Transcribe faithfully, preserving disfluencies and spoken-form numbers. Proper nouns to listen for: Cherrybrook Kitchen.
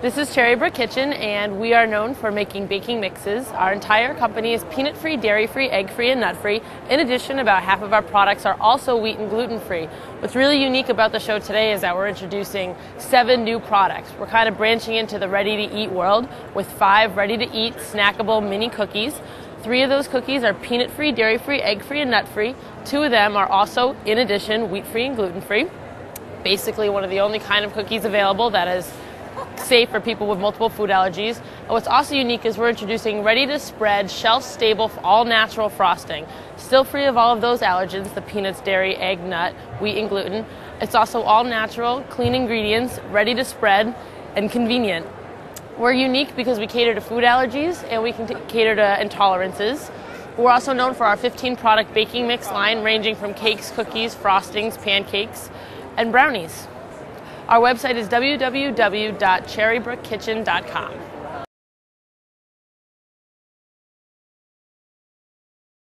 This is Cherrybrook Kitchen, and we are known for making baking mixes. Our entire company is peanut-free, dairy-free, egg-free, and nut-free. In addition, about half of our products are also wheat and gluten-free. What's really unique about the show today is that we're introducing seven new products. We're kind of branching into the ready-to-eat world with five ready-to-eat, snackable mini cookies. Three of those cookies are peanut-free, dairy-free, egg-free, and nut-free. Two of them are also, in addition, wheat-free and gluten-free. Basically, one of the only kind of cookies available that is safe for people with multiple food allergies. And what's also unique is we're introducing ready-to-spread, shelf-stable, all-natural frosting. Still free of all of those allergens, the peanuts, dairy, egg, nut, wheat, and gluten. It's also all-natural, clean ingredients, ready to spread, and convenient. We're unique because we cater to food allergies and we can cater to intolerances. We're also known for our fifteen product baking mix line, ranging from cakes, cookies, frostings, pancakes, and brownies. Our website is w w w dot cherrybrook kitchen dot com.